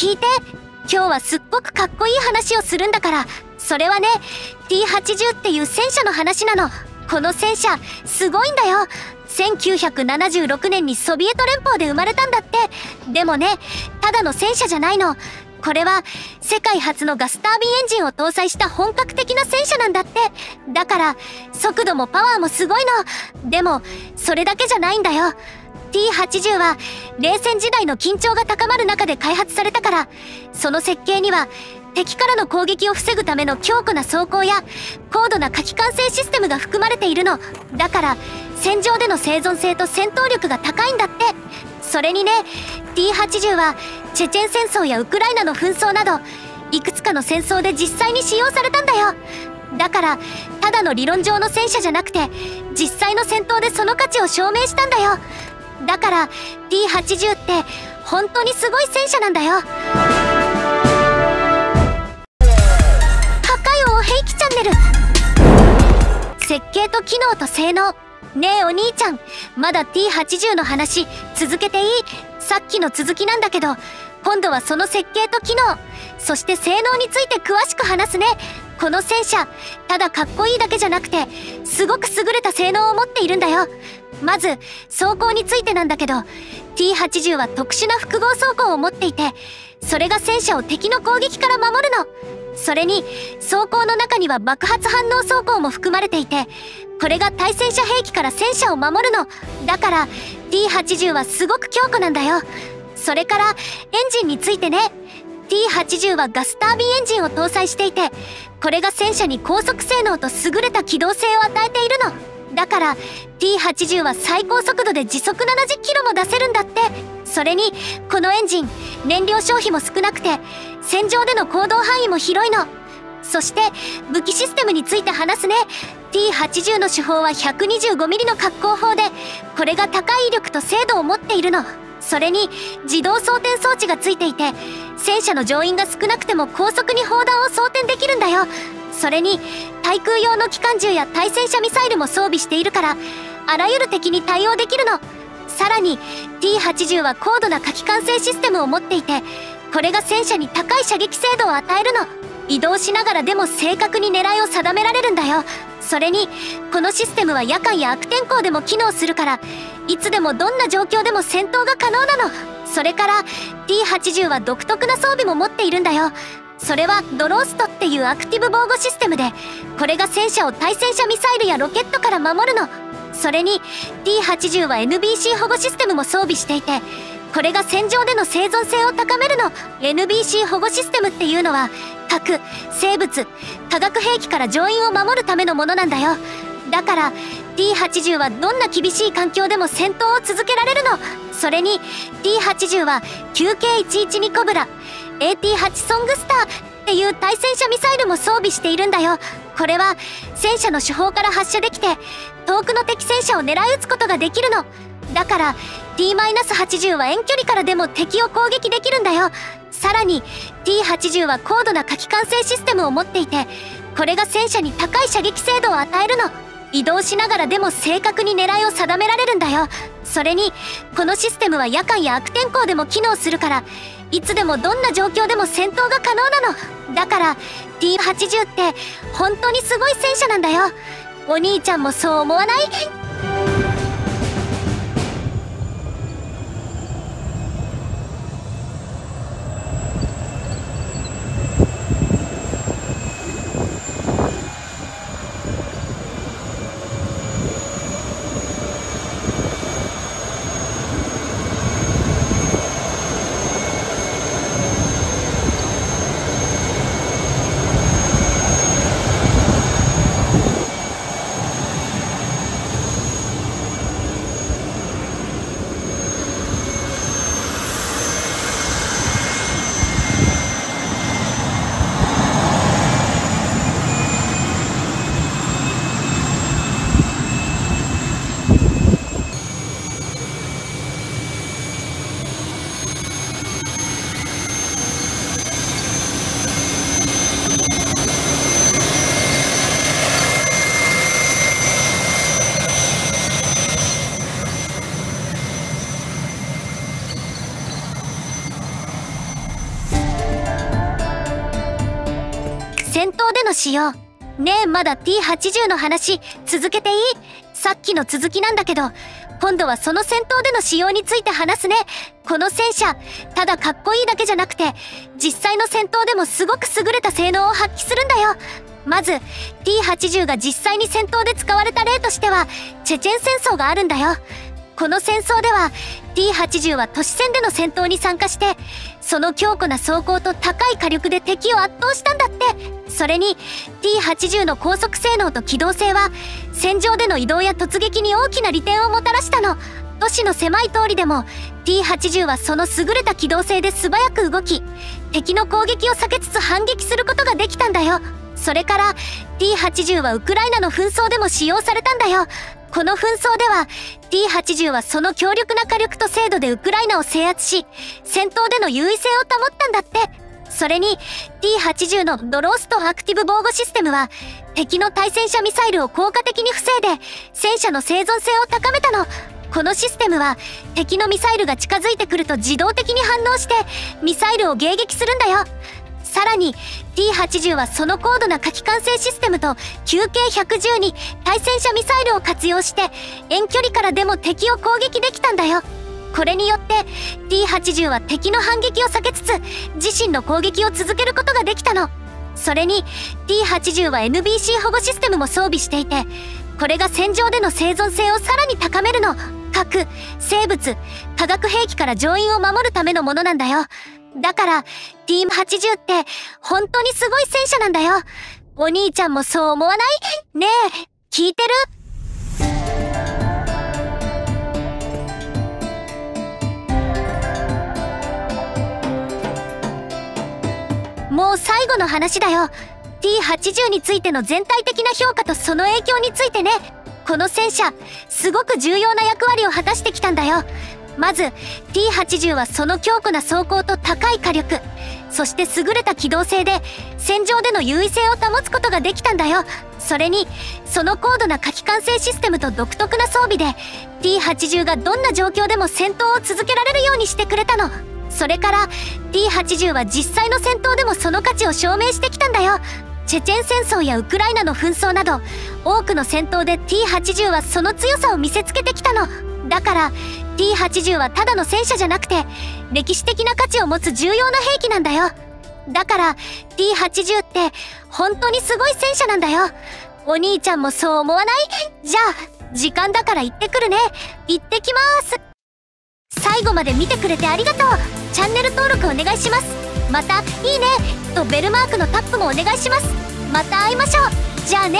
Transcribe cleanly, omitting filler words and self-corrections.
聞いて。今日はすっごくかっこいい話をするんだから。それはね、 T-80 っていう戦車の話なの。この戦車すごいんだよ。1976年にソビエト連邦で生まれたんだって。でもね、ただの戦車じゃないの。これは世界初のガスタービンエンジンを搭載した本格的な戦車なんだって。だから速度もパワーもすごいの。でもそれだけじゃないんだよ。T-80 は冷戦時代の緊張が高まる中で開発されたから、その設計には敵からの攻撃を防ぐための強固な装甲や高度な火器管制システムが含まれているの。だから戦場での生存性と戦闘力が高いんだって。それにね、 T-80 はチェチェン戦争やウクライナの紛争などいくつかの戦争で実際に使用されたんだよ。だからただの理論上の戦車じゃなくて、実際の戦闘でその価値を証明したんだよ。だから T-80 って本当にすごい戦車なんだよ。破壊王兵器チャンネル。設計と機能と性能。ねえお兄ちゃん、まだ T-80 の話続けていい？さっきの続きなんだけど、今度はその設計と機能、そして性能について詳しく話すね。この戦車、ただかっこいいだけじゃなくて、すごく優れた性能を持っているんだよ。まず、装甲についてなんだけど、T-80 は特殊な複合装甲を持っていて、それが戦車を敵の攻撃から守るの。それに、装甲の中には爆発反応装甲も含まれていて、これが対戦車兵器から戦車を守るの。だから、T-80 はすごく強固なんだよ。それから、エンジンについてね。T-80 はガスタービンエンジンを搭載していて、これが戦車に高速性能と優れた機動性を与えているの。だから T-80 は最高速度で時速70キロも出せるんだって。それにこのエンジン、燃料消費も少なくて戦場での行動範囲も広いの。そして武器システムについて話すね。T-80 の主砲は 125mm の滑降砲で、これが高い威力と精度を持っているの。それに自動装填装置がついていて、戦車の乗員が少なくても高速に砲弾を装填できるんだよ。それに対空用の機関銃や対戦車ミサイルも装備しているから、あらゆる敵に対応できるの。さらに T-80 は高度な火器管制システムを持っていて、これが戦車に高い射撃精度を与えるの。移動しながらでも正確に狙いを定められるんだよ。それにこのシステムは夜間や悪天候でも機能するから、いつでもどんな状況でも戦闘が可能なの。それから T-80 は独特な装備も持っているんだよ。それはドローストっていうアクティブ防護システムで、これが戦車を対戦車ミサイルやロケットから守るの。それに T-80 は NBC 保護システムも装備していて、これが戦場での生存性を高めるの。 NBC 保護システムっていうのは核、生物、化学兵器から乗員を守るためのものなんだよ。だから T-80 はどんな厳しい環境でも戦闘を続けられるの。それに T-80 は 9K112 コブラ、 AT-8 ソングスターっていう対戦車ミサイルも装備しているんだよ。これは戦車の主砲から発射できて、遠くの敵戦車を狙い撃つことができるの。だから T-80 は遠距離からでも敵を攻撃できるんだよ。さらに T-80 は高度な火器管制システムを持っていて、これが戦車に高い射撃精度を与えるの。移動しながらでも正確に狙いを定められるんだよ。それにこのシステムは夜間や悪天候でも機能するから、いつでもどんな状況でも戦闘が可能なの。だから T-80 って本当にすごい戦車なんだよ。お兄ちゃんもそう思わない？戦闘での使用。ねえ、まだ T-80 の話続けていい？さっきの続きなんだけど、今度はその戦闘での使用について話すね。この戦車、ただかっこいいだけじゃなくて、実際の戦闘でもすごく優れた性能を発揮するんだよ。まず T-80 が実際に戦闘で使われた例としては、チェチェン戦争があるんだよ。この戦争では T-80 は都市戦での戦闘に参加して、その強固な装甲と高い火力で敵を圧倒したんだって。それに T-80 の高速性能と機動性は、戦場での移動や突撃に大きな利点をもたらしたの。都市の狭い通りでも T-80 はその優れた機動性で素早く動き、敵の攻撃を避けつつ反撃することができたんだよ。それから T-80 はウクライナの紛争でも使用されたんだよ。この紛争では T-80 はその強力な火力と精度でウクライナを制圧し、戦闘での優位性を保ったんだって。それに T-80 のドローストアクティブ防護システムは、敵の対戦車ミサイルを効果的に防いで戦車の生存性を高めたの。このシステムは、敵のミサイルが近づいてくると自動的に反応してミサイルを迎撃するんだよ。さらに T-80 はその高度な火器管制システムと 9K110 に対戦車ミサイルを活用して、遠距離からでも敵を攻撃できたんだよ。これによって T-80 は敵の反撃を避けつつ、自身の攻撃を続けることができたの。それに T-80 は NBC 保護システムも装備していて、これが戦場での生存性をさらに高めるの。核、生物、化学兵器から乗員を守るためのものなんだよ。だから T-80 って本当にすごい戦車なんだよ。お兄ちゃんもそう思わない？ねえ、聞いてる？もう最後の話だよ。 T-80 についての全体的な評価とその影響についてね。この戦車、すごく重要な役割を果たしてきたんだよ。まず T-80 はその強固な装甲と高い火力、そして優れた機動性で戦場での優位性を保つことができたんだよ。それにその高度な火器管制システムと独特な装備で T-80 がどんな状況でも戦闘を続けられるようにしてくれたの。それから T-80 は実際の戦闘でもその価値を証明してきたんだよ。チェチェン戦争やウクライナの紛争など、多くの戦闘で T-80 はその強さを見せつけてきたの。だから T-80 はただの戦車じゃなくて、歴史的な価値を持つ重要な兵器なんだよ。だから T-80 って本当にすごい戦車なんだよ。お兄ちゃんもそう思わない？じゃあ時間だから行ってくるね。行ってきます。最後まで見てくれてありがとう。チャンネル登録お願いします。また、いいねとベルマークのタップもお願いします。また会いましょう。じゃあね。